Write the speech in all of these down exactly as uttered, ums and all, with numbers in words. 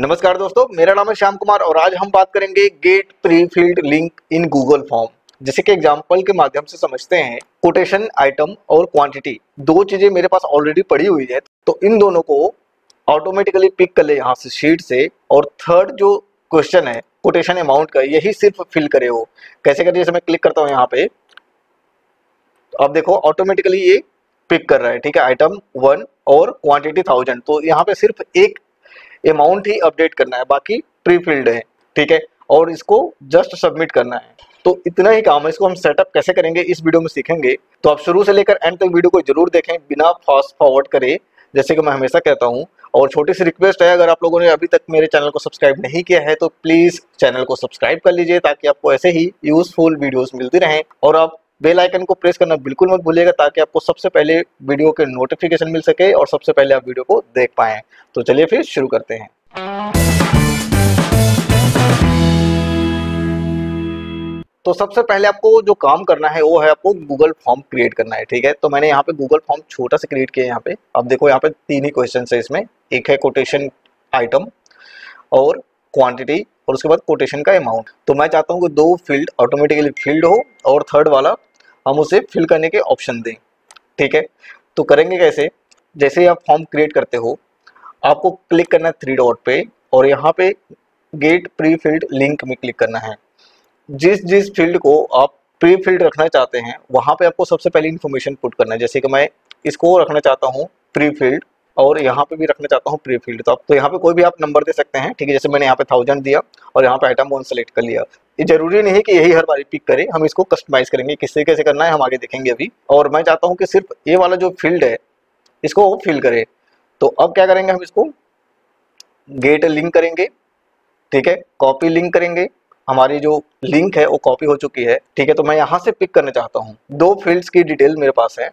नमस्कार दोस्तों, मेरा नाम है श्याम कुमार और आज हम बात करेंगे get pre field link in Google form, जिसे के एग्जाम्पल के माध्यम से समझते हैं। कोटेशन आइटम और क्वांटिटी दो चीजें मेरे पास ऑलरेडी पड़ी हुई है, तो इन दोनों को ऑटोमेटिकली पिक कर ले यहाँ से शीट से। और थर्ड जो क्वेश्चन है कोटेशन अमाउंट का, यही सिर्फ फिल करे हो। कैसे करिए, जैसे मैं क्लिक करता हूँ यहाँ पे तो आप देखो ऑटोमेटिकली ये पिक कर रहा है। ठीक है, आइटम वन और क्वान्टिटी थाउजेंड। तो यहाँ पे सिर्फ एक अमाउंट ही अपडेट करना है, बाकी प्री फील्ड है। ठीक है, और इसको जस्ट सबमिट करना है, तो इतना ही काम है। इसको हम सेटअप कैसे करेंगे इस वीडियो में सीखेंगे, तो आप शुरू से लेकर एंड तक वीडियो को जरूर देखें बिना फास्ट फॉरवर्ड करे, जैसे कि मैं हमेशा कहता हूं। और छोटी सी रिक्वेस्ट है, अगर आप लोगों ने अभी तक मेरे चैनल को सब्सक्राइब नहीं किया है तो प्लीज़ चैनल को सब्सक्राइब कर लीजिए, ताकि आपको ऐसे ही यूजफुल वीडियोज़ मिलती रहें। और आप बेल आइकन को प्रेस करना बिल्कुल मत भूलिएगा, ताकि आपको सबसे पहले वीडियो के नोटिफिकेशन मिल सके और सबसे पहले आप वीडियो को देख पाएं। तो चलिए फिर शुरू करते हैं। तो सबसे पहले आपको जो काम करना है वो है आपको गूगल फॉर्म क्रिएट करना है। ठीक है, तो मैंने यहाँ पे गूगल फॉर्म छोटा सा क्रिएट किया है। यहाँ पे आप देखो, यहाँ पे तीन ही क्वेश्चन है इसमें। एक है कोटेशन आइटम और क्वान्टिटी, और उसके बाद कोटेशन का अमाउंट। तो मैं चाहता हूँ कि दो फील्ड ऑटोमेटिकली फील्ड हो और थर्ड वाला हम उसे फिल करने के ऑप्शन दें। ठीक है, तो करेंगे कैसे, जैसे ही आप फॉर्म क्रिएट करते हो आपको क्लिक करना है थ्री डॉट पे, और यहाँ पे गेट प्री फील्ड लिंक में क्लिक करना है। जिस जिस फील्ड को आप प्री फील्ड रखना चाहते हैं वहाँ पे आपको सबसे पहले इन्फॉर्मेशन पुट करना है। जैसे कि मैं इसको रखना चाहता हूँ प्री फील्ड, और यहाँ पे भी रखना चाहता हूँ प्री फील्ड। तो आप तो यहाँ पे कोई भी आप नंबर दे सकते हैं। ठीक है, जैसे मैंने यहाँ पे थाउजेंड दिया और यहाँ पे आइटम वन सेलेक्ट कर लिया। ये जरूरी नहीं कि यही हर बार पिक करें, हम इसको कस्टमाइज करेंगे। किस तरीके से करना है हम आगे देखेंगे अभी। और मैं चाहता हूँ कि सिर्फ ये वाला जो फील्ड है इसको वो फिल करे। तो अब क्या करेंगे, हम इसको गेट लिंक करेंगे। ठीक है, कॉपी लिंक करेंगे। हमारी जो लिंक है वो कॉपी हो चुकी है। ठीक है, तो मैं यहाँ से पिक करना चाहता हूँ। दो फील्ड्स की डिटेल मेरे पास है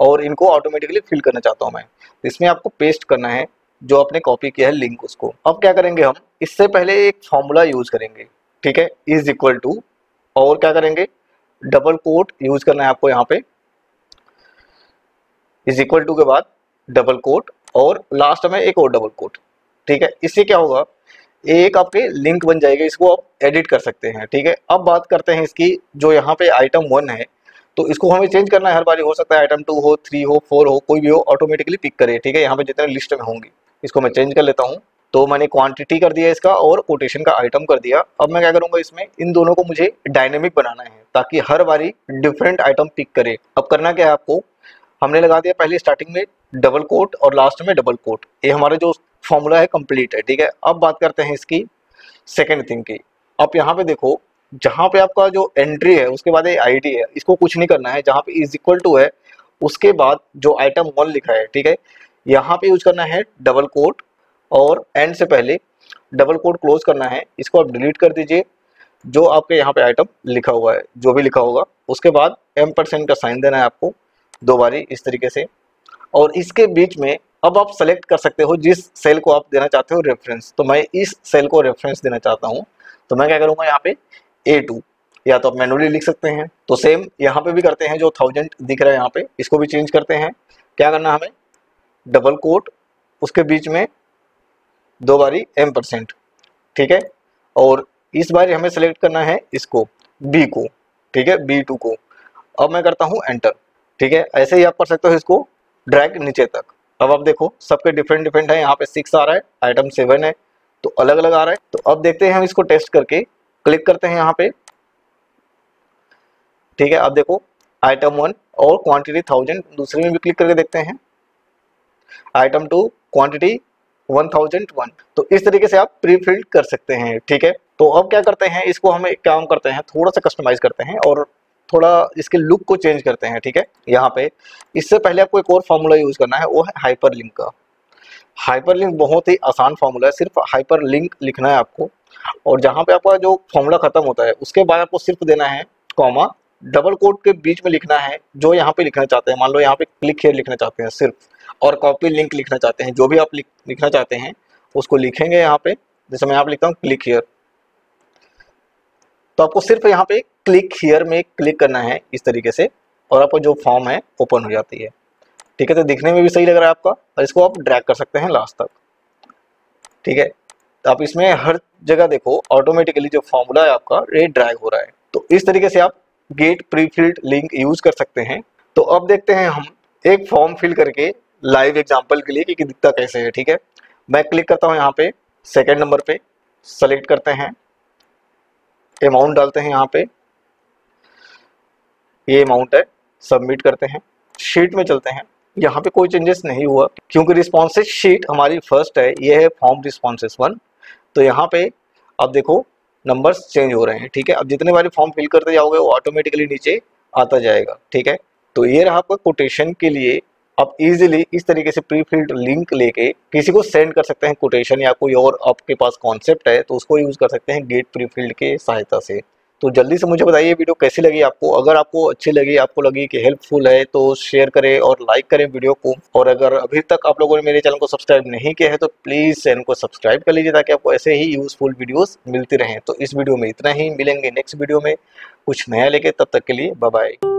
और इनको ऑटोमेटिकली फिल करना चाहता हूं मैं। इसमें आपको पेस्ट करना है जो आपने कॉपी किया है लिंक, उसको। अब क्या करेंगे, हम इससे पहले एक फॉर्मूला यूज करेंगे। ठीक है, इज इक्वल टू, और क्या करेंगे डबल कोट यूज करना है आपको। यहाँ पे इज इक्वल टू के बाद डबल कोट और लास्ट में एक और डबल कोट। ठीक है, इससे क्या होगा, एक आपके लिंक बन जाएगा। इसको आप एडिट कर सकते हैं। ठीक है, अब बात करते हैं इसकी। जो यहाँ पे आइटम वन है तो इसको हमें चेंज करना है हर बार। हो सकता है आइटम टू हो, थ्री हो, फोर हो, कोई भी हो, ऑटोमेटिकली पिक करे। ठीक है, यहाँ पे जितने लिस्ट में होंगे इसको मैं चेंज कर लेता हूँ। तो मैंने क्वांटिटी कर दिया इसका और कोटेशन का आइटम कर दिया। अब मैं क्या करूँगा, इसमें इन दोनों को मुझे डायनेमिक बनाना है ताकि हर बारी डिफरेंट आइटम पिक करे। अब करना क्या है आपको, हमने लगा दिया पहले स्टार्टिंग में डबल कोट और लास्ट में डबल कोट। ये हमारा जो फॉर्मूला है कम्प्लीट है। ठीक है, अब बात करते हैं इसकी सेकेंड थिंग की। अब यहाँ पे देखो, जहाँ पे आपका जो एंट्री है उसके बाद ये आईडी है, इसको कुछ नहीं करना है। जहाँ पे इज इक्वल टू है उसके बाद जो आइटम वन लिखा है, ठीक है, यहाँ पे यूज करना है डबल कोट और एंड से पहले डबल कोट क्लोज करना है। इसको आप डिलीट कर दीजिए, जो आपके यहाँ पे आइटम लिखा हुआ है, जो भी लिखा होगा। उसके बाद एम परसेंट का साइन देना है आपको दो बारी इस तरीके से। और इसके बीच में अब आप सेलेक्ट कर सकते हो जिस सेल को आप देना चाहते हो रेफरेंस। तो मैं इस सेल को रेफरेंस देना चाहता हूँ, तो मैं क्या करूँगा यहाँ पे ए टू, या तो आप मैनुअली लिख सकते हैं। तो सेम यहाँ पे भी करते हैं, जो थाउजेंड दिख रहा है यहाँ पे इसको भी चेंज करते हैं। क्या करना हमें, डबल कोट उसके बीच में दो बारी एम परसेंट। ठीक है, और इस बार हमें सेलेक्ट करना है इसको बी को। ठीक है, बी टू को। अब मैं करता हूँ एंटर। ठीक है, ऐसे ही आप कर सकते हो इसको ड्रैग नीचे तक। अब आप देखो सबके डिफरेंट डिफरेंट है। यहाँ पे सिक्स आ रहा है, आइटम सेवन है, तो अलग अलग आ रहा है। तो अब देखते हैं हम इसको टेस्ट करके। क्लिक करते हैं यहाँ पे। ठीक है, आप देखो आइटम वन और क्वांटिटी थाउजेंड, दूसरे में भी क्लिक करके देखते हैं। Item two quantity one thousand one. तो इस तरीके से आप प्री फिल्ड कर सकते हैं। ठीक है, तो अब क्या करते हैं, इसको हम एक काम करते हैं, थोड़ा सा कस्टमाइज करते हैं और थोड़ा इसके लुक को चेंज करते हैं। ठीक है, यहाँ पे इससे पहले आपको एक और फॉर्मूला यूज करना है, वो है हाइपर लिंक का। हाइपर लिंक बहुत ही आसान फॉर्मूला है, सिर्फ हाइपर लिंक लिखना है आपको। और जहाँ पे आपका जो फॉर्मूला खत्म होता है उसके बाद आपको सिर्फ देना है कॉमा, डबल कोट के बीच में लिखना है जो यहाँ पे लिखना चाहते हैं। मान लो यहाँ पे क्लिक हेयर लिखना चाहते हैं सिर्फ, और कॉपी लिंक लिखना चाहते हैं। जो भी आप लिख, लिखना चाहते हैं उसको लिखेंगे यहाँ पे। जैसे मैं यहाँ पे लिखता हूँ क्लिक हेयर, तो आपको सिर्फ यहाँ पे क्लिक हेयर में क्लिक करना है इस तरीके से, और आपका जो फॉर्म है ओपन हो जाती है। ठीक है, तो दिखने में भी सही लग रहा है आपका, और इसको आप ड्रैग कर सकते हैं लास्ट तक। ठीक है, तो आप इसमें हर जगह देखो ऑटोमेटिकली जो फॉर्मूला है आपका रेट ड्रैग हो रहा है। तो इस तरीके से आप गेट प्रीफिल्ड लिंक यूज कर सकते हैं। तो अब देखते हैं हम एक फॉर्म फिल करके लाइव एग्जांपल के लिए कि, कि दिखता कैसे है। ठीक है, मैं क्लिक करता हूँ यहाँ पे सेकेंड नंबर पे, सेलेक्ट करते हैं, अमाउंट डालते हैं यहाँ पे, ये अमाउंट है, सबमिट करते हैं, शीट में चलते हैं। यहाँ पे कोई चेंजेस नहीं हुआ क्योंकि रिस्पॉन्सेज शीट हमारी फर्स्ट है, ये है फॉर्म रिस्पॉन्सेज वन। तो यहाँ पे आप देखो नंबर्स चेंज हो रहे हैं। ठीक है, अब जितने बार फॉर्म फिल करते जाओगे वो ऑटोमेटिकली नीचे आता जाएगा। ठीक है, तो ये रहा आपका कोटेशन के लिए। आप इजीली इस तरीके से प्रीफिल्ड लिंक लेके किसी को सेंड कर सकते हैं कोटेशन, या कोई और आपके पास कॉन्सेप्ट है तो उसको यूज़ कर सकते हैं गेट प्रीफिल्ड के सहायता से। तो जल्दी से मुझे बताइए वीडियो कैसी लगी आपको। अगर आपको अच्छी लगी, आपको लगी कि हेल्पफुल है, तो शेयर करें और लाइक करें वीडियो को। और अगर अभी तक आप लोगों ने मेरे चैनल को सब्सक्राइब नहीं किया है तो प्लीज़ चैनल को सब्सक्राइब कर लीजिए ताकि आपको ऐसे ही यूजफुल वीडियोस मिलती रहें। तो इस वीडियो में इतना ही, मिलेंगे नेक्स्ट वीडियो में कुछ नया लेके, तब तक के लिए बाय बाय।